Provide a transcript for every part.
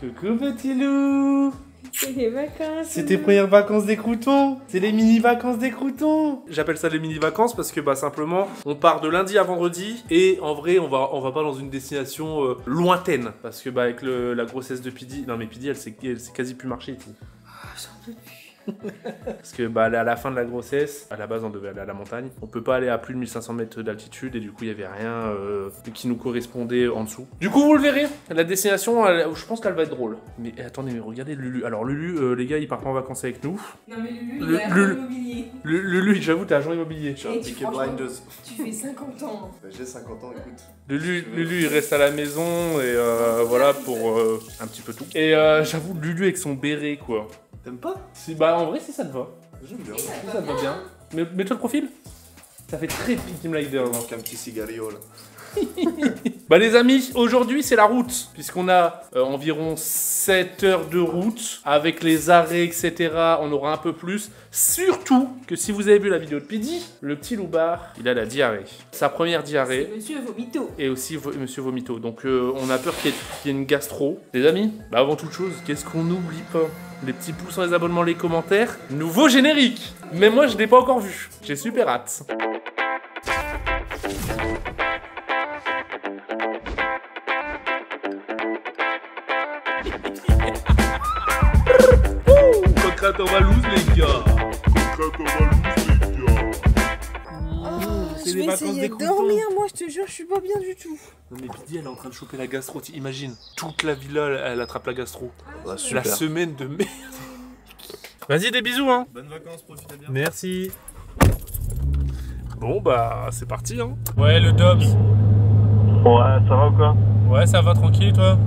Coucou petit loup. C'est les vacances. C'est tes premières vacances des croûtons. C'est les mini-vacances des croûtons. J'appelle ça les mini-vacances parce que bah simplement on part de lundi à vendredi et en vrai on va pas dans une destination lointaine parce que bah avec la grossesse de Pidi, non mais Pidi elle s'est quasi plus marcher. J'en peux plus. Parce que bah, à la fin de la grossesse, à la base on devait aller à la montagne. On peut pas aller à plus de 1500 mètres d'altitude et du coup il y avait rien qui nous correspondait en dessous. Du coup vous le verrez, la destination je pense qu'elle va être drôle. Mais attendez, mais regardez Lulu. Alors Lulu, les gars il part pas en vacances avec nous. Non mais Lulu, il est agent immobilier. Lulu, j'avoue t'es agent immobilier. Tu fais 50 ans. J'ai 50 ans, écoute. Lulu il reste à la maison et voilà pour un petit peu tout. Et j'avoue Lulu avec son béret quoi. T'aimes pas? Si, bah en vrai si ça te va. J'aime bien. Ça te va bien. Mais mets-toi le profil. Ça fait très Picking Lider. Il manque un petit cigario là. Bah les amis, aujourd'hui c'est la route. Puisqu'on a environ 7 heures de route. Avec les arrêts etc, on aura un peu plus. Surtout que si vous avez vu la vidéo de Pidi, le petit loupard, il a la diarrhée. Sa première diarrhée. Monsieur Vomito. Et aussi Monsieur Vomito. Donc on a peur qu'il y ait une gastro. Les amis, bah avant toute chose, qu'est-ce qu'on n'oublie pas? Les petits pouces, les abonnements, les commentaires. Nouveau générique. Mais moi je l'ai pas encore vu. J'ai super hâte. On va loose les gars. Je vais essayer de dormir moi, je te jure, je suis pas bien du tout. Non mais Pidi elle est en train de choper la gastro, imagine. Toute la villa elle attrape la gastro. Ah, la semaine de merde. Vas-y des bisous hein. Bonnes vacances, profitez bien. Merci. Bon bah c'est parti hein. Ouais le Dobbs. Ouais ça va ou quoi? Ouais ça va tranquille toi?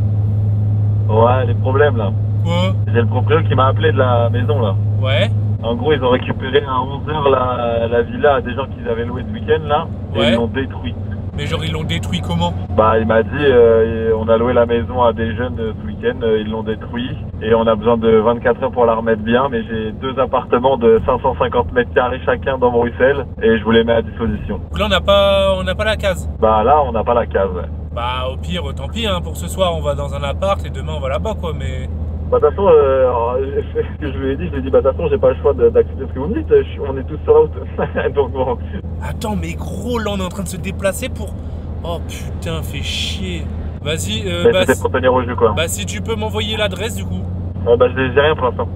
Ouais les problèmes là. Quoi? C'est le propriétaire qui m'a appelé de la maison là. Ouais. En gros ils ont récupéré à 11h la villa à des gens qu'ils avaient loué ce week-end là. Ouais. Et ils l'ont détruite. Mais genre ils l'ont détruit comment? Bah il m'a dit on a loué la maison à des jeunes ce week-end, ils l'ont détruit. Et on a besoin de 24 heures pour la remettre bien. Mais j'ai deux appartements de 550 mètres carrés chacun dans Bruxelles. Et je vous les mets à disposition. Donc là on n'a pas la case. Bah là on n'a pas la case ouais. Bah au pire tant pis hein, pour ce soir on va dans un appart et demain on va là-bas quoi mais... Bah de toute façon, ce que je lui ai dit, bah de toute façon j'ai pas le choix d'accepter ce que vous me dites, on est tous sur la route, donc bon. Attends mais gros là on est en train de se déplacer pour... Oh putain fait chier. Vas-y, bah, c'était pour tenir au jeu quoi. Bah si tu peux m'envoyer l'adresse du coup. Bah j'ai rien pour l'instant.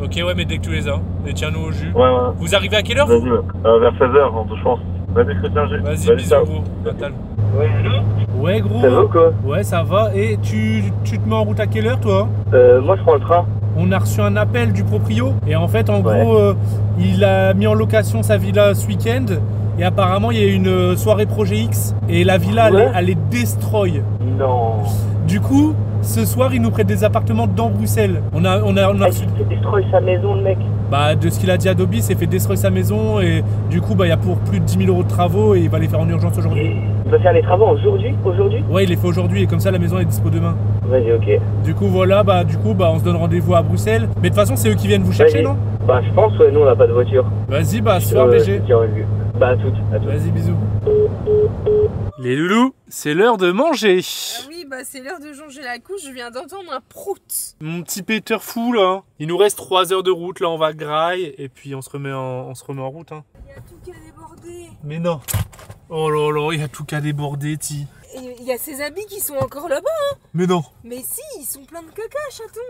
Ok ouais mais dès que tu les as, et tiens-nous au jus. Ouais ouais. Vous arrivez à quelle heure? Vas-y, vers 16h je pense. Vas-y je vas-y bisous gros, Natal. Ouais, allô? Ouais, gros. Ça va quoi? Ouais, ça va. Et tu te mets en route à quelle heure, toi? Moi, je prends le train. On a reçu un appel du proprio. Et en fait, en gros, il a mis en location sa villa ce week-end. Et apparemment, il y a eu une soirée Projet X. Et la villa, ouais. elle est destroy. Non. Du coup, ce soir, il nous prête des appartements dans Bruxelles. On a reçu... Il fait destroy sa maison, le mec. Bah, de ce qu'il a dit à Dobby, c'est fait destroy sa maison. Et du coup, bah, il y a pour plus de 10 000 euros de travaux. Et il va les faire en urgence aujourd'hui. Il va faire les travaux aujourd'hui? Ouais, il les fait aujourd'hui et comme ça la maison est dispo demain. Vas-y, ok. Du coup, voilà, bah on se donne rendez-vous à Bruxelles. Mais de toute façon, c'est eux qui viennent vous chercher, non? Bah, je pense, ouais, nous on n'a pas de voiture. Vas-y, bah, ce soir, BG. Bah, à toutes. Vas-y, bisous. Les loulous, c'est l'heure de manger. Ah oui, bah, c'est l'heure de changer la couche, je viens d'entendre un prout. Mon petit péteur fou, là. Il nous reste 3 heures de route, là, on va graille et puis on se remet en route, hein. Il y a tout qui a débordé. Mais non. Oh là là, il y a tout qu'à déborder, ti. Il y a ses habits qui sont encore là-bas, hein. Mais non. Mais si, ils sont pleins de caca, chaton.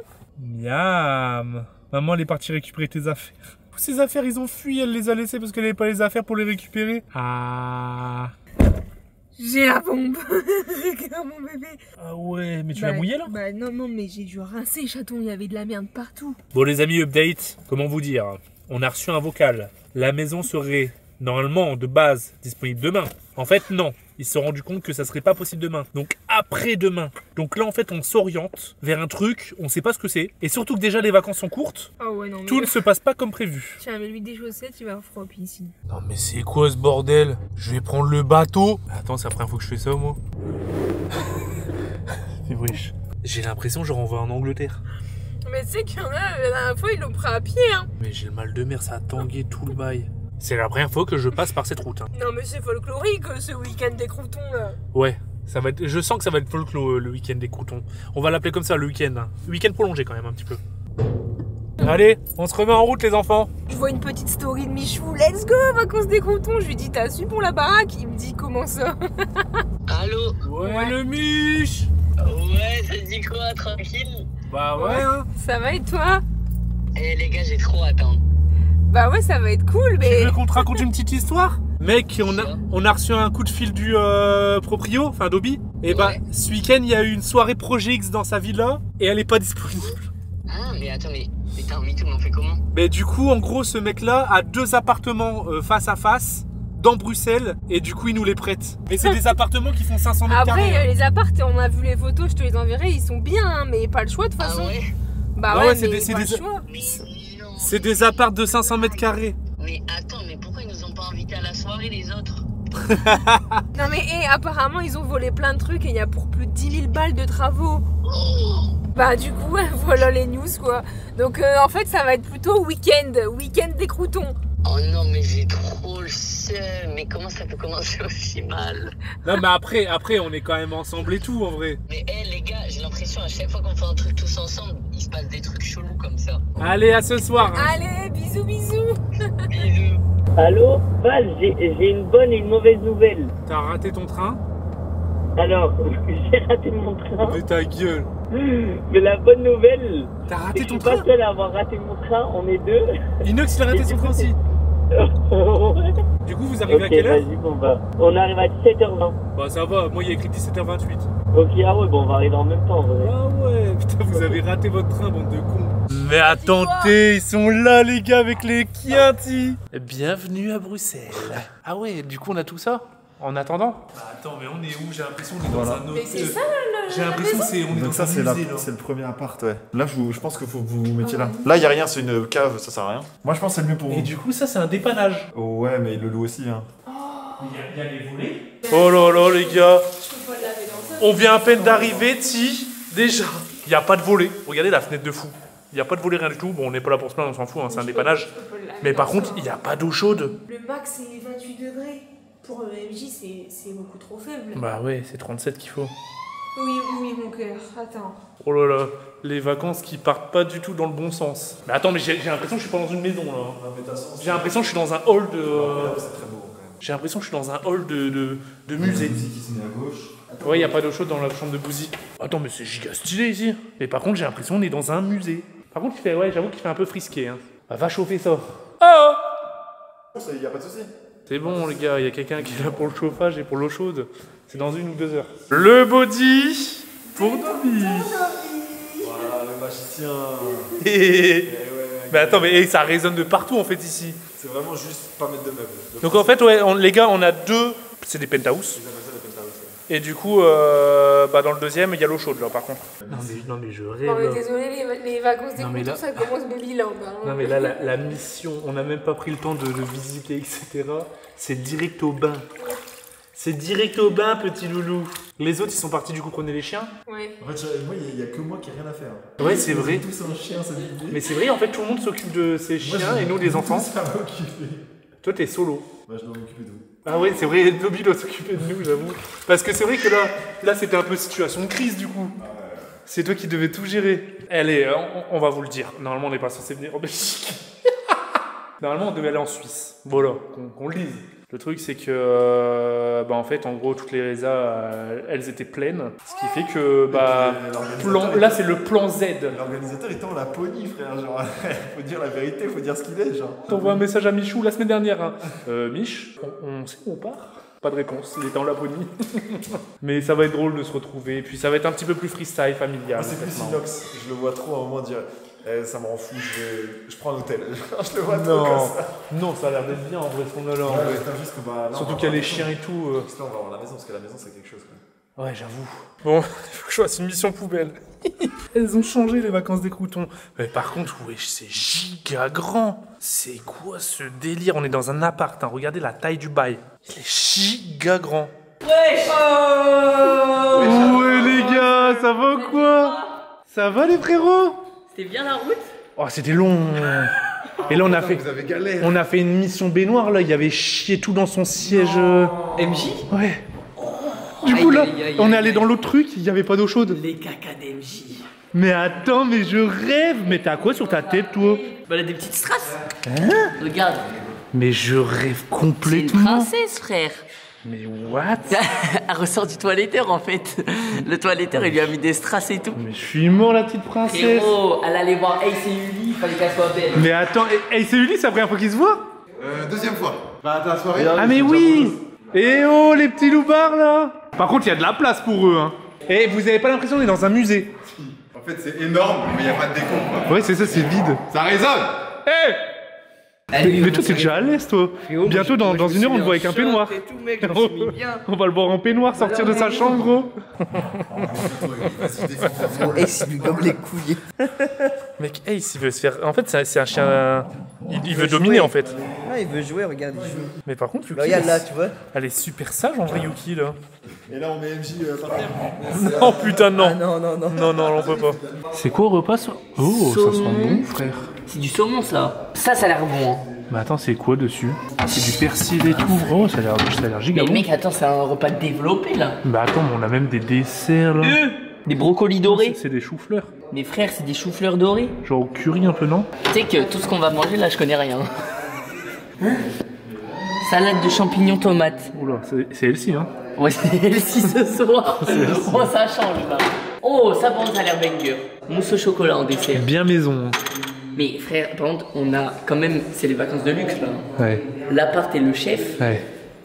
Miam. Maman, elle est partie récupérer tes affaires. Ses affaires, ils ont fui, elle les a laissées parce qu'elle n'avait pas les affaires pour les récupérer. Ah. J'ai la pompe. Regarde mon bébé. Ah ouais, mais tu l'as mouillé là? Bah non, mais j'ai dû rincer, chaton, il y avait de la merde partout. Bon les amis, update, comment vous dire? On a reçu un vocal. La maison serait... normalement de base disponible demain. En fait non, ils se sont rendus compte que ça serait pas possible demain. Donc après-demain. Donc là en fait on s'oriente vers un truc, on sait pas ce que c'est. Et surtout que déjà les vacances sont courtes, oh ouais, non, mais... tout ne se passe pas comme prévu. Tiens mais lui des chaussettes, il va avoir froid ici. Non mais c'est quoi ce bordel? Je vais prendre le bateau. Attends c'est la première fois que je fais ça moi. C'est wesh. J'ai l'impression genre on va en Angleterre. Mais tu sais qu'il y en a la dernière fois ils l'ont pris à pied hein. Mais j'ai le mal de mer, ça a tangué tout le bail. C'est la première fois que je passe par cette route. Hein. Non mais c'est folklorique ce week-end des croûtons là. Ouais, Ça va être, je sens que ça va être folklore le week-end des Croûtons. On va l'appeler comme ça, le week-end. Week-end prolongé quand même un petit peu. Allez, on se remet en route les enfants. Je vois une petite story de Michou. Let's go, vacances des Croûtons. Je lui dis, t'as su pour la baraque? Il me dit, comment ça? Allô? Ouais, ouais, le Mich. Ouais, ça te dit quoi? Tranquille? Bah ouais, ouais hein. Ça va et toi? Eh les gars, j'ai trop hâte. Bah ouais, ça va être cool, mais... Tu veux qu'on te raconte une petite histoire? Mec, on a reçu un coup de fil du proprio, enfin Dobby. Et bah, ouais, ce week-end, il y a eu une soirée Project X dans sa villa et elle est pas disponible. Ah, mais attends, mais t'as envie tout, on en fait comment? Mais du coup, en gros, ce mec-là a deux appartements face à face dans Bruxelles et du coup, il nous les prête. Mais c'est des appartements qui font 500 mètres carrés. Après, les appartements, on a vu les photos, je te les enverrai, ils sont bien, hein, mais pas le choix de toute façon. Ah ouais. Bah ouais, c'est des choix. C'est des apparts de 500 mètres carrés. Mais attends, mais pourquoi ils nous ont pas invités à la soirée les autres? Non mais hé, apparemment ils ont volé plein de trucs et il y a pour plus de 10 000 balles de travaux. Oh. Bah du coup, voilà les news quoi. Donc en fait ça va être plutôt week-end des Croûtons. Oh non mais j'ai trop le seum, mais comment ça peut commencer aussi mal? Non mais après on est quand même ensemble et tout en vrai. Mais hé les gars, j'ai l'impression à chaque fois qu'on fait un truc tous ensemble, il se passe des trucs chelous comme ça. Allez, à ce soir hein. Allez, bisous bisous. Bisous. Allô Val, j'ai une bonne et une mauvaise nouvelle. T'as raté ton train? Alors, j'ai raté mon train. Mais ta gueule. Mais la bonne nouvelle, t'as raté ton train. Je suis pas seul à avoir raté mon train, on est deux. Inox il a raté son train aussi. Du coup vous arrivez à quelle heure? Bon, bah, on arrive à 17h20. Bah ça va, moi il y a écrit 17h28. Ok, ah ouais, bon on va arriver en même temps en vrai. Ah ouais, putain vous avez raté votre train bande de cons. Mais attendez, ils sont là les gars avec les Chianti. Bienvenue à Bruxelles. Ah ouais, du coup on a tout ça en attendant. Bah attends, mais on est où? J'ai l'impression qu'on est dans un autre... Mais c'est ça le... J'ai l'impression qu'on est dans ça, c'est le premier appart, ouais. Là, je pense que faut que vous vous mettiez là. Là, y a rien, c'est une cave, ça sert à rien. Moi, je pense que c'est le mieux pour vous. Et du coup, ça, c'est un dépannage. Oh, ouais, mais il le loue aussi, hein. Oh, il y a les volets. Oh là là, les gars. On vient à peine d'arriver, ti. Déjà, il n'y a pas de volet. Regardez la fenêtre de fou. Il n'y a pas de volet, rien du tout. Bon, on n'est pas là pour se plaindre, on s'en fout, hein, c'est un dépannage. Mais par contre, il n'y a pas d'eau chaude. Le max, c'est 28 degrés. Pour le MJ, c'est beaucoup trop faible. Bah ouais, c'est 37 qu'il faut. Oui, oui, mon cœur, attends. Oh là là, les vacances qui partent pas du tout dans le bon sens. Mais attends, mais j'ai l'impression que je suis pas dans une maison, là. J'ai l'impression que je suis dans un hall de... C'est très beau, quand même. J'ai l'impression que je suis dans un hall de musée. Bouzy qui se met à gauche. Attends, ouais, y a pas d'eau chaude dans la chambre de Bouzy. Attends, mais c'est giga stylé, ici. Mais par contre, j'ai l'impression qu'on est dans un musée. Par contre, ouais, j'avoue qu'il fait un peu frisqué, hein. Bah, va chauffer ça. Oh, y a pas de souci. C'est bon les gars, il y a quelqu'un qui est là pour le chauffage et pour l'eau chaude. C'est dans 1 ou 2 heures. Le body pour Dobby. Voilà, le magicien. Et ouais, mais attends, mais ça résonne de partout en fait ici. C'est vraiment juste pas mettre de meubles. Donc en fait, ouais, les gars, on a deux... C'est des penthouses. Et du coup, bah dans le deuxième, il y a l'eau chaude là par contre. Non mais je rêve. Non mais désolé, les vacances des Croûtons, là... ça commence Babyland. Hein. Non mais là, la mission, on n'a même pas pris le temps de visiter, etc. C'est direct au bain. C'est direct au bain, petit loulou. Les autres, ils sont partis, du coup, prenez les chiens. Ouais. En fait, moi, il n'y a que moi qui n'ai rien à faire. Ouais, c'est vrai. Tous un chien, ça dit. Mais c'est vrai, en fait, tout le monde s'occupe de ses chiens moi, et nous, les enfants. Toi, t'es solo. Moi, je dois m'occuper de vous. Ah ouais, c'est vrai, Dobby doit s'occuper de nous, j'avoue. Parce que c'est vrai que là c'était un peu situation de crise, du coup. C'est toi qui devais tout gérer. Allez, on va vous le dire. Normalement, on n'est pas censé venir en Belgique. Normalement, on devait aller en Suisse. Voilà, qu'on le dise. Le truc, c'est que, bah en fait, en gros, toutes les résas, elles étaient pleines. Ce qui fait que, bah, là, c'est le plan Z. L'organisateur étant la pony, frère, genre, faut dire la vérité, faut dire ce qu'il est, genre. T'envoies un message à Michou la semaine dernière, hein. Mich, on sait où on part? Pas de réponse, il est en Laponie. Mais ça va être drôle de se retrouver, puis ça va être un petit peu plus freestyle, familial. C'est plus Inox, je le vois trop à un moment dire... ça me rend fou, je prends un hôtel. Je le vois non. Trop comme ça. Non, ça a l'air d'être bien en vrai, ce qu'on a là. Ouais, juste que, bah, non, surtout qu'il y a les chiens et tout. Là, on va voir la maison, parce que la maison, c'est quelque chose. Quoi. Ouais, j'avoue. Bon, il faut que je fasse une mission poubelle. Elles ont changé les vacances des Croûtons. Mais par contre, ouais, c'est giga grand. C'est quoi ce délire? On est dans un appart, hein. Regardez la taille du bail. Il est giga grand. Ouais, ouais les gars, ça va ou quoi? Ça va les frérots? C'était bien la route? Oh, c'était long. Et là, on a fait... Vous avez galéré. On a fait une mission baignoire, là. Il y avait chié tout dans son siège. MJ? Ouais. Oh. Du du coup là, on est allé dans l'autre truc, il n'y avait pas d'eau chaude. Les caca d'MJ. Mais attends, mais je rêve. Mais t'as quoi sur ta tête, toi? Bah, elle a des petites strass. Hein? Regarde. Mais je rêve complètement. C'est une princesse, frère. Mais what? Elle ressort du toiletteur en fait. Le toiletteur il lui a mis des strass et tout. Mais je suis mort la petite princesse. Oh, elle allait voir Ace et Uli, il fallait qu'elle soit belle. Mais attends, Ace et Uli c'est la première fois qu'ils se voient? Deuxième fois. Bah à ta soirée. Ah mais oui. Eh oh les petits loupards là. Par contre il y a de la place pour eux hein. Et vous avez pas l'impression d'être dans un musée? En fait c'est énorme mais il n'y a pas de déco quoi. Ouais c'est ça, c'est vide. Ça résonne. Eh hey. Mais toi t'es déjà à l'aise toi. Bientôt dans une heure on te voit avec un peignoir. On va le voir en peignoir sortir de sa chambre gros. Ace lui gomme les couilles. Mec Ace il veut se faire... En fait c'est un chien... Il veut dominer en fait. Ah il veut jouer, regarde il joue. Mais par contre Yuki... Regarde là tu vois. Elle est super sage en vrai Yuki là. Et là on met MJ par terre. Non putain non. Non non non. Non non on peut pas. C'est quoi repas ça? Oh ça sent bon frère. C'est du saumon ça. Ça, ça a l'air bon. Mais attends, c'est quoi dessus? C'est du persil et tout. Oh, ça a l'air giga bon. Mais mec, attends, c'est un repas développé là. Bah attends, mais on a même des desserts là. Des brocolis dorés. C'est des choux-fleurs. Mais frère, c'est des choux-fleurs dorés. Genre au curry un peu, non? Tu sais que tout ce qu'on va manger là, je connais rien. Salade de champignons tomates. Oula, c'est Elsie hein? Ouais, c'est Elsie ce soir. Oh, ça change là. Oh, ça bon, ça a l'air banger. Mousse au chocolat en dessert. Bien maison. Mais frère, par contre, on a quand même, c'est les vacances de luxe là. Ouais. L'appart et le chef. Ouais.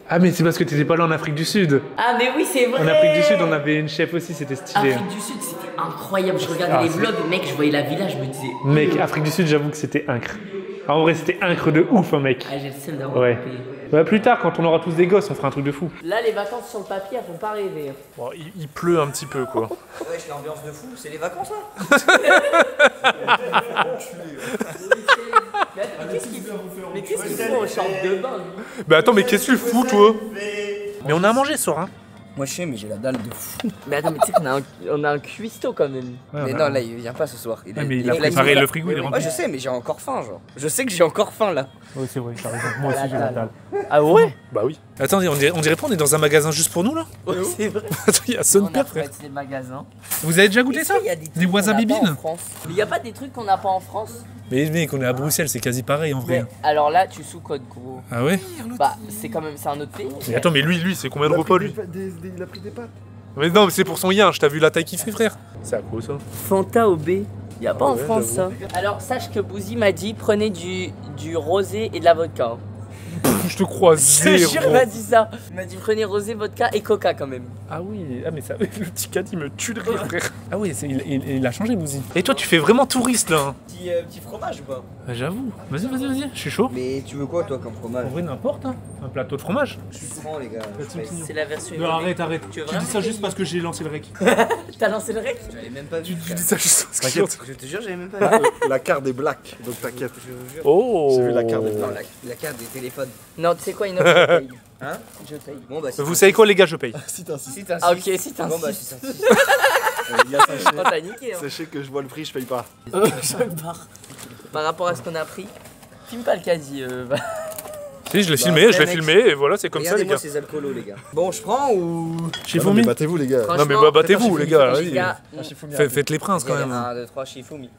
Ah mais c'est parce que t'étais pas là en Afrique du Sud. Ah mais oui c'est vrai. En Afrique du Sud on avait une chef aussi, c'était stylé. Afrique du Sud c'était incroyable, je regardais les vlogs, mec je voyais la villa, je me disais. Mec, Afrique du Sud j'avoue que c'était incre. En vrai c'était incre de ouf hein mec. Ah j'ai le seul d'avoir ouais. Bah plus tard quand on aura tous des gosses on fera un truc de fou. Là les vacances sur le papier elles vont pas rêver. Bon, il pleut un petit peu quoi. Ouais j'ai l'ambiance de fou, c'est les vacances là. Mais qu'est-ce qu'il faut en chambre de bain? Bah attends mais qu'est-ce que tu fous toi? Mais on a mangé ce soir hein. Moi je sais mais j'ai la dalle de fou. Mais attends mais tu sais qu'on a un cuistot quand même. Mais non là il vient pas ce soir. Mais il a préparé le frigo il est rempli. Ouais je sais mais j'ai encore faim genre. Je sais que j'ai encore faim là. Ouais c'est vrai, moi aussi j'ai la dalle. Ah ouais? Bah oui. Attendez on dirait pas on est dans un magasin juste pour nous là? Ouais c'est vrai. Attends il y a Sonpère frère. Vous avez déjà goûté ça? Des wasabi beans? Mais y a pas des trucs qu'on n'a pas en France? Mais mec, on est à Bruxelles, c'est quasi pareil en vrai. Mais, alors là, tu sous-codes gros. Ah ouais? Bah, c'est quand même, c'est un autre pays. Mais attends, mais lui, c'est combien de repas lui? Il a pris des pâtes. Mais non, mais c'est pour son yin, je t'as vu la taille qu'il fait, frère. C'est à quoi ça? Fanta au B. Y'a pas en France ça. Alors, sache que Bouzy m'a dit prenez du rosé et de la vodka. Je te crois zéro. Il m'a dit ça. Il m'a dit prenez rosé, vodka et coca quand même. Ah oui, ah mais ça, le petit cat il me tue de rire frère. Ah oui, il a changé Bouzy. Et toi tu fais vraiment touriste là. Petit fromage ou pas? Bah, j'avoue. Vas-y, je suis chaud. Mais tu veux quoi toi comme fromage? En vrai n'importe hein. Un plateau de fromage. Je suis franc les gars. C'est la version. Non arrête. Tu dis ça juste parce que j'ai lancé le rec. T'as lancé le rec? Tu l'avais même pas vu. Tu dis ça juste parce que... Je te jure j'avais même pas vu. La carte des blacks. Donc t'inquiète. Oh. J'ai vu la carte des blacks. La carte des téléphones. Non, tu sais quoi, Inox, je paye. Hein? Je paye. Bon, bah, si vous savez quoi, les gars, je paye. Si t'insistes. Ah, ok, si t'insistes. Bon, bah, si t'insistes. T'as niqué, hein. Sachez que je vois le prix, je paye pas. Je pars. Par rapport à ce qu'on a pris, filme pas le caddie. Si, je l'ai filmé, je vais filmer, et voilà, c'est comme ça, les gars. Regardez-moi ces alcoolos, les gars. Bon, je prends ou... Shifumi. Battez-vous, les gars. Non, mais battez-vous, les gars. Faites les princes, quand même. 1, 2, 3, Shifumi.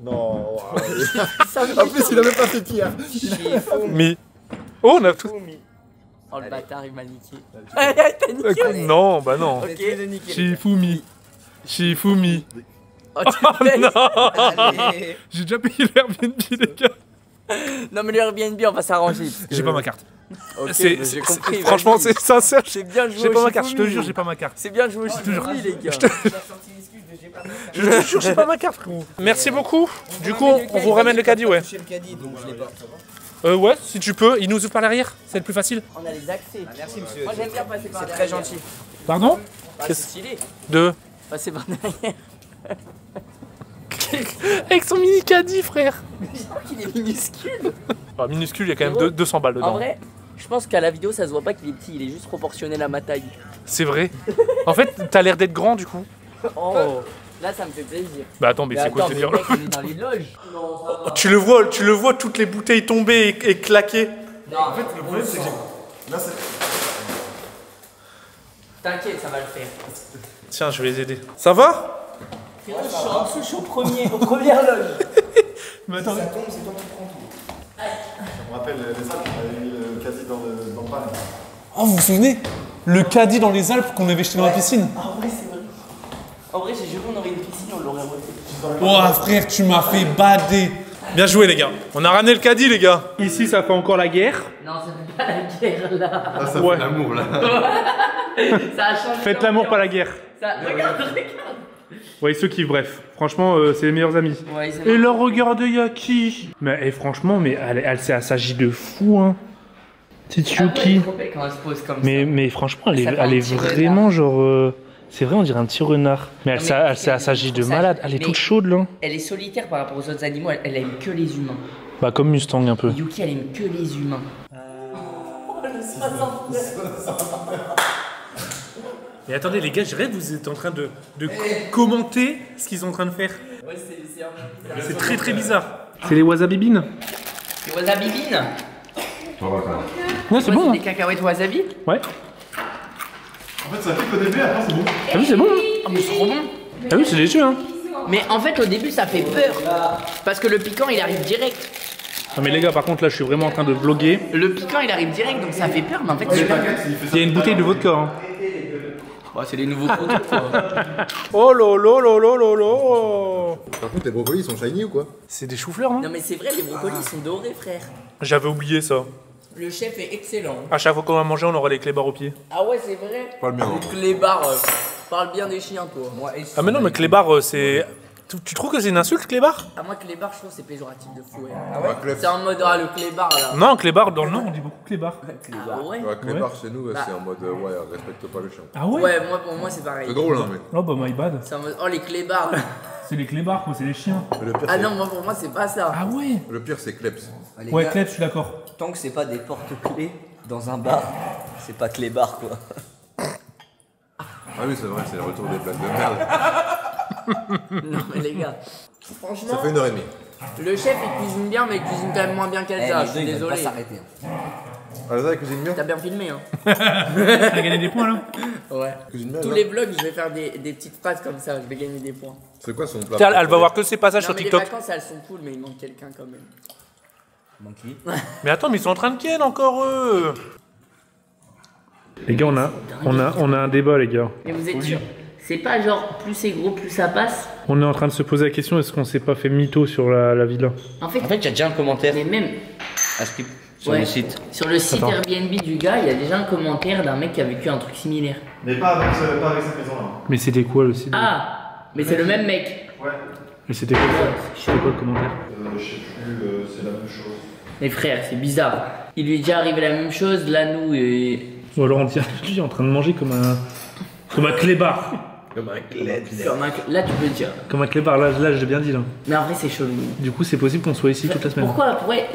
Non. En plus, il a même pas fait pire. Shifumi. Oh, on a tout. Oh le bâtard, il m'a niqué. T'as niqué? Non, bah non. Shifumi. Shifumi. Oh non. J'ai déjà payé l'Airbnb, les gars. Non, mais l'Airbnb, on va s'arranger. J'ai pas ma carte. Ok, j'ai compris. Franchement, c'est sincère. J'ai bien joué. J'ai pas ma carte, je te jure, j'ai pas ma carte. C'est bien joué, je te jure. Les gars. Je te jure, j'ai pas ma carte, frérot. Merci beaucoup. Du coup, on vous ramène le caddie, ouais. Ouais, si tu peux, il nous ouvre par l'arrière, c'est le plus facile. On a les accès. Ah, merci monsieur. Moi j'aime bien passer par derrière. C'est très gentil. Pardon? C'est stylé. De passer par derrière. Avec son mini caddie, frère. Mais je crois qu'il est minuscule. Enfin, minuscule, il y a quand même 200 balles dedans. En vrai, je pense qu'à la vidéo ça se voit pas qu'il est petit, il est juste proportionnel à ma taille. C'est vrai. En fait, t'as l'air d'être grand du coup. Oh. Là, ça me fait plaisir. Bah attends, mais c'est quoi ce délire? On est dans les loges. Non, oh, tu le vois, toutes les bouteilles tomber et claquer. Non, en fait, le problème, c'est que là, c'est... T'inquiète, ça va le faire. Tiens, je vais les aider. Ça va? Ouais, je suis au premier, au premier loge. Mais attends. Ça tombe, c'est toi qui prends tout. Je me rappelle les Alpes, on avait mis le caddie dans le bain. Oh, vous vous souvenez? Le caddie dans les Alpes qu'on avait jeté dans la piscine. Ah ouais, c'est vrai. En vrai, j'ai juré qu'on aurait une piscine, on l'aurait rejeté. Oh frère, tu m'as fait bader. Bien joué les gars, on a ramené le caddie les gars. Ici ça fait encore la guerre. Non ça fait pas la guerre là. Ah ça fait l'amour là. Ça a changé. Faites l'amour pas la guerre. Ça... Regarde. Ouais, ceux qui, bref, franchement, c'est les meilleurs amis. Ouais, et leur regard de Yuki. Mais et franchement, mais elle s'agit de fou, hein. Petite Yuki. Mais franchement, elle est vraiment renard. Genre. C'est vrai, on dirait un petit renard. Mais elle s'agit de malade. Elle est toute chaude là. Elle est solitaire par rapport aux autres animaux. Elle aime que les humains. Bah, comme Mustang un peu. Yuki, elle aime que les humains. Oh, le 69. Et attendez les gars, je rêve, vous êtes en train de commenter ce qu'ils sont en train de faire. Ouais, c'est très très bizarre. C'est les wasabibines. Les wasabibines. Ouais, c'est bon. Des cacahuètes wasabi. Ouais. En fait, ça pique au début, après c'est bon. Ah oui, c'est bon. Ah mais c'est trop bon. Ah oui, c'est délicieux hein. Mais en fait, au début, ça fait peur parce que le piquant, il arrive direct. Non mais les gars, par contre là je suis vraiment en train de vlogger. Le piquant il arrive direct donc ça fait peur mais en fait c'est pas. Il y a une bouteille de vodka hein. Oh, c'est les nouveaux produits quoi. Oh lolo lolo lolo. Par contre les brocolis sont shiny ou quoi? C'est des choux-fleurs hein. Non mais c'est vrai les brocolis sont dorés frère. J'avais oublié ça. Le chef est excellent. À chaque fois qu'on va manger on aura les clébards aux pieds. Ah ouais c'est vrai. Parle bien. Les clébards, parle bien des chiens toi. Moi, ah mais non mais clébards c'est... Tu trouves que c'est une insulte, clébard? Ah, moi, clébard, je trouve que c'est péjoratif de fou. Ouais. Ah ouais. C'est en mode, ah, le clébard là. Non, clébard, dans le nom, on dit beaucoup clébard. Ah ouais, clébard chez nous, c'est en mode, ouais, respecte pas le chien. Ah ouais? Ouais, moi, pour moi, c'est pareil. C'est drôle, hein, mais. Oh, bah, my bad. C'est en mode, oh, les clébards. C'est les clébards, quoi, c'est les chiens. Le pire, ah non, moi, pour moi, c'est pas ça. Ah ouais? Le pire, c'est Klebs. Ah, ouais, Klebs, je suis d'accord. Tant que c'est pas des porte-clés dans un bar, c'est pas clébard, quoi. Ah oui, c'est vrai, c'est le retour des plates de merde. Non mais les gars, franchement, ça fait une heure et demie. Le chef il cuisine bien mais il cuisine quand même moins bien qu'Elsa, je suis désolé. Elsa cuisine bien. T'as bien filmé hein. T'as gagné des points là. Ouais. Bien, tous les vlogs je vais faire des petites phrases comme ça, je vais gagner des points. C'est quoi son plat? Elle va voir que ses passages sur TikTok. Les vacances elles sont cool mais il manque quelqu'un quand même. Il manque qui? Mais attends mais ils sont en train de ken encore eux. Les gars on a un débat les gars. Et vous êtes sûrs? C'est pas genre plus c'est gros, plus ça passe. On est en train de se poser la question, est-ce qu'on s'est pas fait mytho sur la villa? En fait, il y a déjà un commentaire. Mais même. Sur le site. Sur le site Airbnb du gars, il y a déjà un commentaire d'un mec qui a vécu un truc similaire. Mais pas avec cette maison là. Mais c'était quoi le site? Ah mais c'est le même mec. Ouais. Mais c'était quoi le commentaire? Je sais plus, c'est la même chose. Mais frère, c'est bizarre. Il lui est déjà arrivé la même chose, là nous et. Ou alors on dirait qu'il est en train de manger comme un. Comme un clébard. Comme un clébard. Là, tu peux le dire. Comme un clébard, là j'ai bien dit. Là. Mais en vrai, c'est chelou. Du coup, c'est possible qu'on soit ici toute la semaine. Pourquoi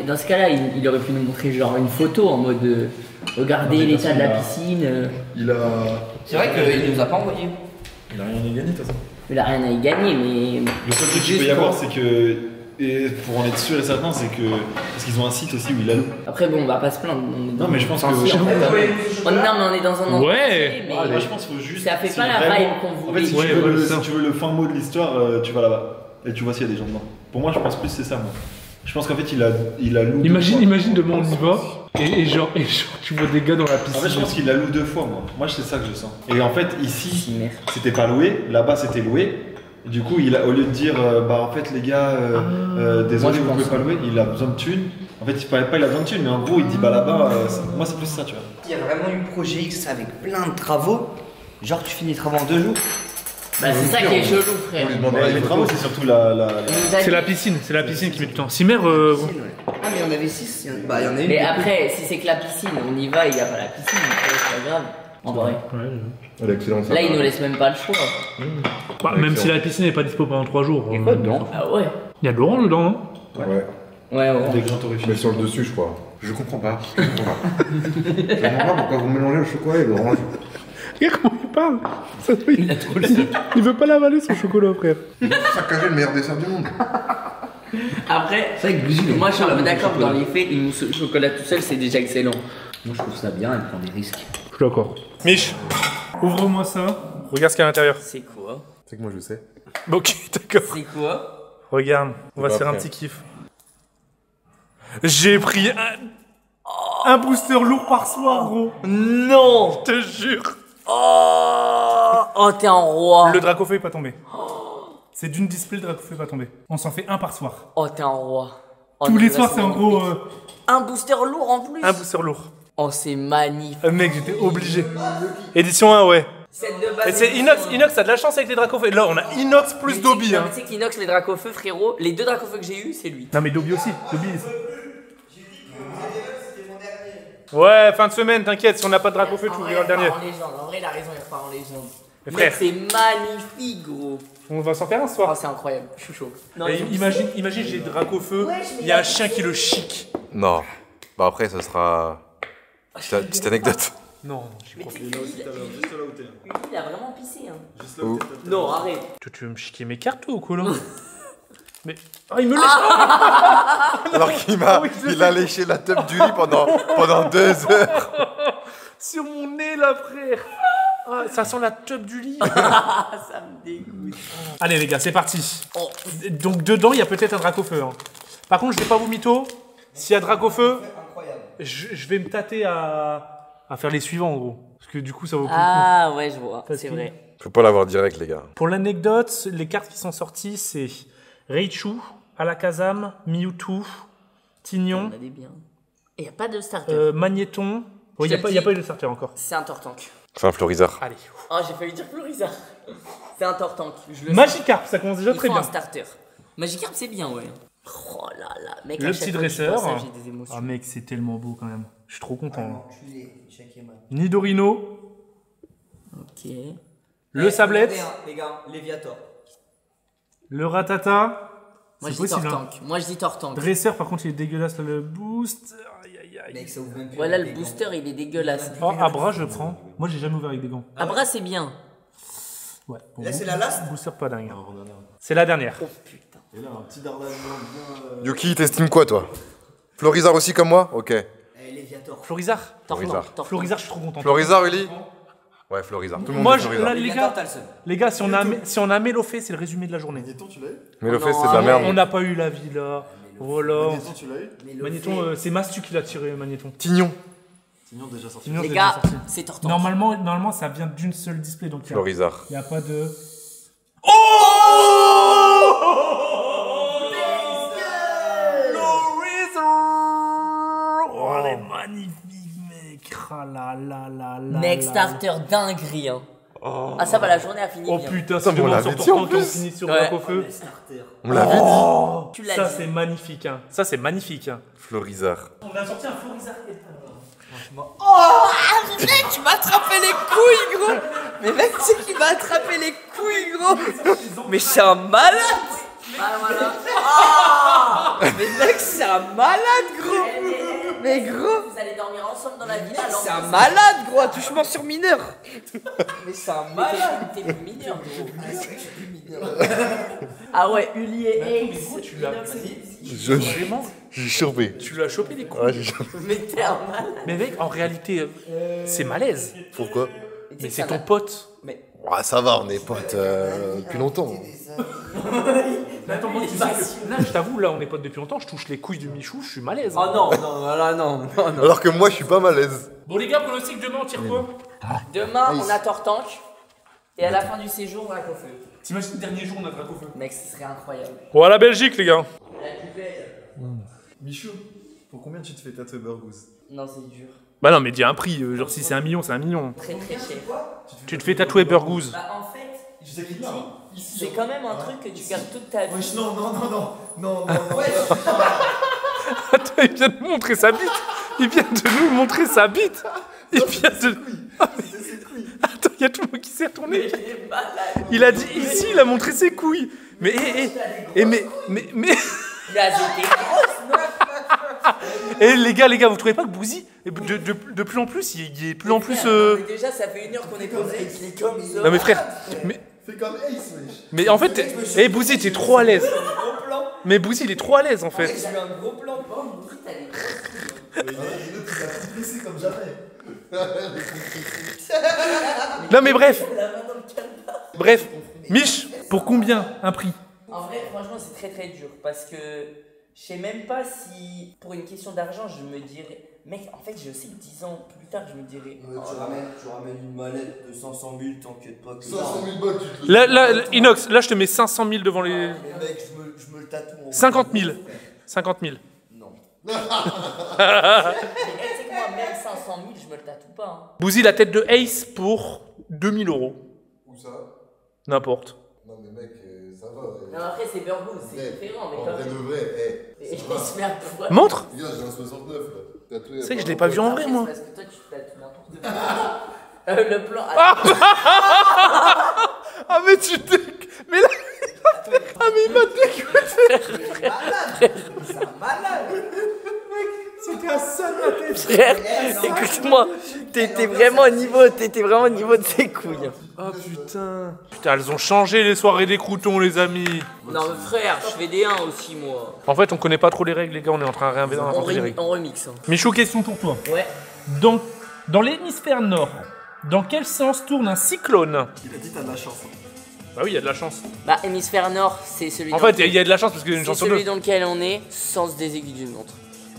dans ce cas-là, il aurait pu nous montrer genre une photo en mode regardez l'état de la piscine. Il a. C'est vrai qu'il nous a pas envoyé. Il a rien à y gagner, de toute façon. Il a rien à y gagner, mais. Le seul truc qu'il peut y avoir, c'est que. Et pour en être sûr et certain, c'est que. Parce qu'ils ont un site aussi où ils l'allouent. Après, bon, on va pas se plaindre. Non, mais je pense que. Non, mais on est dans un endroit. Ouais, moi je pense qu'il faut juste. Ça fait pas la vibe qu'on voulait. En fait, si tu veux le fin mot de l'histoire, tu vas là-bas. Et tu vois s'il y a des gens dedans. Pour moi, je pense plus c'est ça, moi. Je pense qu'en fait, il a loué. Imagine demain, on y va. Et genre, tu vois des gars dans la piscine. En fait, je pense qu'il l'a loué 2 fois, moi. Moi, c'est ça que je sens. Et en fait, ici, c'était pas loué. Là-bas, c'était loué. Du coup, au lieu de dire, bah en fait les gars, désolé, vous pouvez pas louer, il a besoin de thunes. En fait, il parlait pas, il a besoin de thunes, mais en gros, il dit, bah là-bas, moi c'est plus ça, tu vois. Il y a vraiment eu Projet X avec plein de travaux. Genre, tu finis les travaux en 2 jours. Bah c'est ça qui est chelou, frère. Les travaux, c'est surtout la. C'est la piscine, qui met du temps. Cimer. Ah, mais il y en avait 6, bah il y en a une. Mais après, si c'est que la piscine, on y va, il n'y a pas la piscine, c'est pas grave. En vrai. Ouais. Là, ils nous laissent même pas le choix. Bah, même si la piscine n'est pas dispo pendant 3 jours. Il y a quoi dedans? Ah ouais. Il y a de l'orange dedans, hein? Ouais. Des grands torréfiés. Mais sur le dessus, je crois. Je comprends pas. Je comprends pas pourquoi vous mélangez le chocolat et l'orange. Regarde comment il parle. Il veut pas l'avaler son chocolat, frère. Il veut saccager le meilleur dessert du monde. Après, moi je suis d'accord, dans les faits, une mousse au chocolat tout seul, c'est déjà excellent. Moi je trouve ça bien, elle prend des risques. Je suis d'accord. Mich, ouvre-moi ça. Regarde ce qu'il y a à l'intérieur. C'est quoi? C'est que moi je sais. Ok, d'accord. C'est quoi? Regarde, on va se faire un petit kiff. J'ai pris un booster lourd par soir, gros. Non, je te jure. Oh, oh t'es un roi. Le Dracaufeu est pas tombé. C'est d'une display, le Dracaufeu est pas tombé. On s'en fait un par soir. Oh t'es un roi. Oh, tous les soirs c'est en gros... Un booster lourd en plus. Un booster lourd. Oh c'est magnifique. Mec j'étais obligé. Édition 1 ouais. Et c'est Inox, Inox t'as de la chance avec les Dracaufeu. Là on a Inox plus Dobby. Tu sais qu'Inox les Dracaufeu frérot, les deux Dracaufeu que j'ai eu c'est lui. Non mais Dobby aussi, Dobby. Ouais, fin de semaine, t'inquiète, si on n'a pas de Dracaufeu, tu ouvriras le dernier. En légende, en vrai, il a raison, il repart en légende. Mais c'est magnifique, gros. On va s'en faire un ce soir. Oh, c'est incroyable, je suis chaud. Non, imagine, j'ai Dracaufeu, il y a un chien qui le chic. Non, bah après, ça sera. Petite anecdote. Non, je crois que juste là où t'es. Il a vraiment pissé, hein. Juste là où t'es. Non, arrête. Tu veux me chiquer mes cartes, toi, ou quoi, là? Mais oh, il me lèche alors qu'il m'a, il a léché la teub du lit pendant 2 heures. Sur mon nez là, frère. Oh, ça sent la teub du lit. Ça me dégoûte. Allez les gars, c'est parti. Oh. Donc dedans, il y a peut-être un Dracaufeu. Hein. Par contre, je vais pas vous mytho. S'il y a Dracaufeu, je vais me tâter à faire les suivants en gros. Parce que du coup, ça vaut plus le coup. Ah ouais, je vois, c'est vrai. Faut pas l'avoir direct les gars. Pour l'anecdote, les cartes qui sont sorties, c'est... Raichu, Alakazam, Mewtwo, Tygnon. Il n'y a pas de starter. Magnéton. Il n'y a pas eu de starter encore. C'est un Tortank. Enfin, un Florizard. Allez. Oh, j'ai failli dire Florizard. C'est un Tortank. Magikarp, ça commence déjà très bien. Un starter. Magikarp, c'est bien, ouais. Oh là là, mec. Le petit dresseur. Ah, mec, c'est tellement beau quand même. Je suis trop content. Nidorino. Ok. Le Sablette. Les gars, Léviator. Le Ratata. Moi je dis Tortank. Hein. Moi je dis Tortank. Dresseur, par contre, il est dégueulasse le boost. Aïe, aïe, aïe. Mec, ça ouvre même plus voilà le booster, il est dégueulasse. Oh, Abra, je prends. Moi j'ai jamais ouvert avec des gants. Abra, c'est bien. Ouais. Bon, là, c'est la last. Booster pas dingue. C'est la dernière. Oh putain. Et là, un petit dardage bien. Yuki, t'estimes quoi, toi? Florizard aussi comme moi? Ok. Florizard. Florizard, je suis trop content. Florizard, Uli. Ouais, Florizard. Tout le monde. Moi, là, les gars, si on a Mélofée, c'est le résumé de la journée. Magnéton, tu l'as eu? Mélofée, c'est de la merde. On n'a pas eu la vie là. Voilà. Magnéton, tu l'as eu? Magnéton, c'est Mastu qui l'a tiré, Magnéton. Tygnon. Tygnon déjà sorti. Les gars, c'est Tortank. Normalement, ça vient d'une seule display, donc. Florizard. Il n'y a pas de. Oh! Florizard! Oh, elle est magnifique. Mec, starter dinguerie hein. Oh. Ah ça va, la journée a fini. Oh bien. Putain, ça on l'avait dit en plus. On finit sur Dracaufeu. On l'avait dit. Ça c'est magnifique hein. Ça c'est magnifique hein. Florizard. On a sorti un Florizard. Franchement. Oh mec, tu m'as attrapé les couilles gros. Mais mec, tu sais qu'il m'a attrapé les couilles gros. Mais c'est un malade. Mais mec, c'est un malade gros. Mais gros, vous allez dormir ensemble dans la villa. C'est un malade gros, touche-moi sur mineur. Mais c'est un malade. T'es plus mineur gros. Ah ouais, Uli et Ace. Tu l'as vraiment. J'ai chopé. Tu l'as chopé les couilles. Mais t'es un malade. Mais mec, en réalité, c'est malaise. Pourquoi? Mais c'est ton pote. Ah ça va, on est potes depuis longtemps. Attends, moi, tu sais que... Là, je t'avoue, là, on est potes depuis longtemps, je touche les couilles de Michou, je suis malaise. Hein. Oh non, non, là, non. Alors que moi, je suis pas malaise. Bon, les gars, pronostic demain, on tire quoi? Demain, on a Tortank. Et à la fin du séjour, on a Dracaufeu. T'imagines le dernier jour, on a Dracaufeu? Mec, ce serait incroyable. Bon, à la Belgique, les gars. Michou, pour combien tu te fais tatouer Burgos? Non, c'est dur. Bah non, mais dis un prix. Genre, si c'est 1 million, c'est 1 million. Très, très cher. Tu te fais tatouer Burgos? Bah, en fait, je sais qu'il dit. C'est quand même un truc que tu gardes toute ta vie. Wesh, non. Attends, il vient de nous montrer sa bite. C'est ses couilles. Attends, il y a tout le monde qui s'est retourné. Il a dit ici, il a montré ses couilles. Mais. Il a dit des grosses noix. Et les gars, vous trouvez pas que Bouzy, de plus en plus, il est plus en plus... Déjà, ça fait 1 heure qu'on est posé, il est comme... Non mais frère, mais... Fais comme Ace, wesh. Mais en fait, Bouzy, t'es trop à l'aise. Mais Bouzy, il est trop à l'aise, en fait. J'ai eu un gros plan. Bouzy, t'as des... Il a triplé comme jamais. Non mais bref. Bref, Mich, pour combien un prix? En vrai, franchement, c'est très très dur parce que je sais même pas si, pour une question d'argent, je me dirais... Mec, en fait, je sais que 10 ans plus tard, je me dirais... Ouais, tu ramènes une mallette de 500 000, t'inquiète pas que... 500 000 balles, tu te... Là, Inox, là, je te mets 500 000 devant les... mec, je me le tatoue... 50 000. 50 000. Non. Mais tu sais que moi, même 500 000, je me le tatoue pas. Hein. Bouzy, la tête de Ace pour 2 000 €. Où ça? N'importe. Non, mais mec... Ça va, non, après, c'est Burgoon, c'est différent. Mais en vrai de vrai, hey, pas... Montre. J'ai un 69 là. Tu sais que je l'ai pas vu en vrai, moi. Parce que toi, tu tatoues n'importe quoi. Le plan. Ah, mais tu te... Mais là, ah, mais il m'a dégueulé. C'est un malade. C'était un seul à tes frères. Écoute-moi, t'étais vraiment au niveau, de ses couilles. Oh putain. Putain, elles ont changé les soirées des croûtons, les amis. Non mais frère, je fais des 1 aussi moi. En fait, on connaît pas trop les règles, les gars, on est en train de réinventer les règles. On remix. Hein. Michou, question pour toi. Ouais. Dans l'hémisphère nord, dans quel sens tourne un cyclone? Il a dit t'as de la chance. Bah oui, il y a de la chance. Bah, hémisphère nord, c'est celui... En fait, il y a de la chance parce qu'il y a une chance sur deux. C'est celui dans lequel on est, sens des aiguilles d'une montre.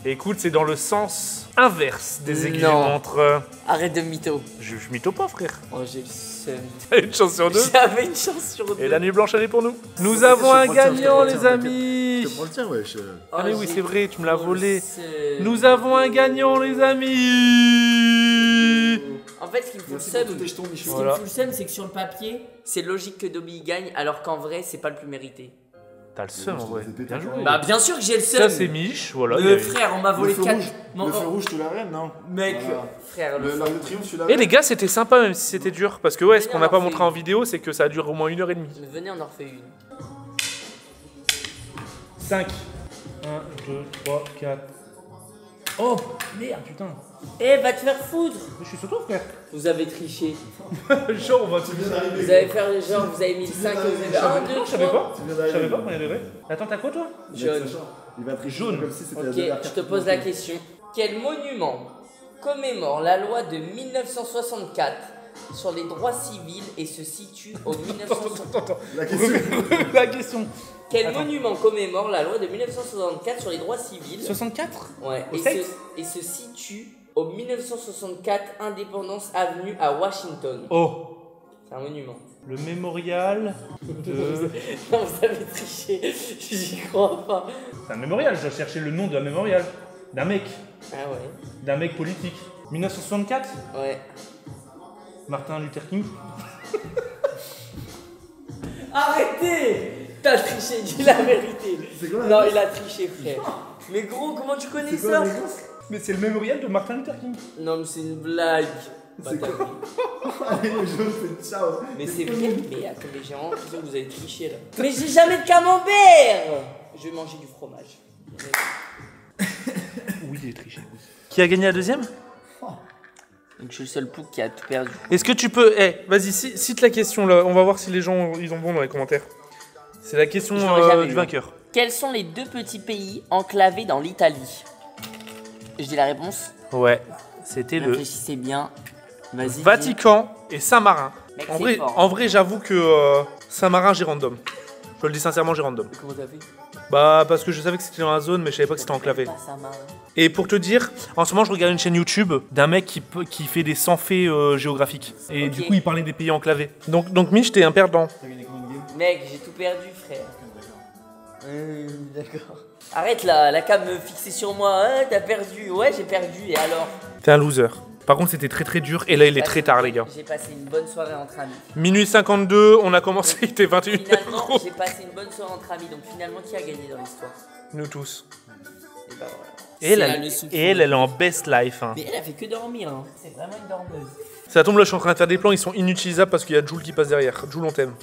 Écoute, c'est dans le sens inverse des aiguilles entre... Arrête de mytho. Je mytho pas, frère. Oh, j'ai le seum. T'as une chance sur deux. J'avais une chance sur deux. Et la nuit blanche, elle est pour nous. Nous avons un gagnant, les amis. Je te prends le tien, wesh. Ah mais oui, c'est vrai, tu me l'as volé. Nous avons un gagnant, les amis. En fait, ce qui me fout le seum, c'est que sur le papier, c'est logique que Dobby gagne, alors qu'en vrai, c'est pas le plus mérité. T'as le seum en vrai. Bien joué. Bah bien sûr que j'ai le seum. Ça c'est Mich, voilà. Le frère, on m'a volé 4. Le feu rouge, tu l'arrêtes, non? Mec, frère, le triomphe, tu l'arrêtes. Et les gars, c'était sympa même si c'était dur. Parce que ouais, ce qu'on n'a pas montré en vidéo, c'est que ça dure au moins 1 heure et demie. Venez, on en refait une. 5. 1, 2, 3, 4. Oh merde, putain. Eh, va te faire foudre. Je suis sur toi, frère. Vous avez triché. Genre, on va te bien arriver. Vous avez fait les gens, vous avez mis 5 et vous avez 1, 2, 3. Je savais pas. Je savais pas qu'on y arriverait. Attends, t'as quoi, toi? Jaune. Il va tricher jaune. Comme si c'était... Ok, je te pose la question. Quel monument commémore la loi de 1964 sur les droits civils et se situe au 1964? Attends, la question. Quel monument commémore la loi de 1964 sur les droits civils? 64? Ouais. Et se situe au 1964 Indépendance Avenue à Washington. Oh! C'est un monument. Le mémorial de... Non, vous avez triché, j'y crois pas. C'est un mémorial, je dois chercher le nom d'un mémorial. D'un mec. Ah ouais. D'un mec politique. 1964? Ouais. Martin Luther King. Arrêtez! T'as triché, dis la vérité. Non, il a triché, frère. Mais gros, comment tu connais ça? Mais c'est le mémorial de Martin Luther King. Non mais c'est une blague. C'est quoi? Allez je fais ciao. Mais c'est vrai, mais attends les gens, vous avez triché là. Mais j'ai jamais de camembert. Je vais manger du fromage. Oui j'ai triché. Qui a gagné la deuxième? Donc je suis le seul pouc qui a tout perdu. Est-ce que tu peux... Eh, vas-y, cite la question là, on va voir si les gens ils ont bon dans les commentaires. C'est la question du vainqueur. Quels sont les deux petits pays enclavés dans l'Italie? Je dis la réponse. Ouais, c'était le... Réfléchissez bien. Vas-y. Vatican et Saint-Marin. En vrai, j'avoue que Saint-Marin, j'ai random. Je le dis sincèrement, j'ai random. Et comment t'as fait? Bah, parce que je savais que c'était dans la zone, mais je savais pas que c'était enclavé. Et pour te dire, en ce moment, je regarde une chaîne YouTube d'un mec qui fait des sans-faits géographiques. Et du coup, il parlait des pays enclavés. Donc Mich, t'es un perdant. Mec, j'ai tout perdu, frère. D'accord. Arrête là, la cam me fixait sur moi, hein, t'as perdu, ouais j'ai perdu et alors? T'es un loser. Par contre c'était très très dur et là il est très tard les gars. J'ai passé une bonne soirée entre amis. Minuit 52, on a commencé, il était 21 h. Finalement j'ai passé une bonne soirée entre amis, donc finalement qui a gagné dans l'histoire? Nous tous. Et bah voilà. Et elle, elle est en best life. Hein. Mais elle a fait que dormir, hein. C'est vraiment une dormeuse. Ça tombe là, je suis en train de faire des plans, ils sont inutilisables parce qu'il y a Jules qui passe derrière. Jules on t'aime.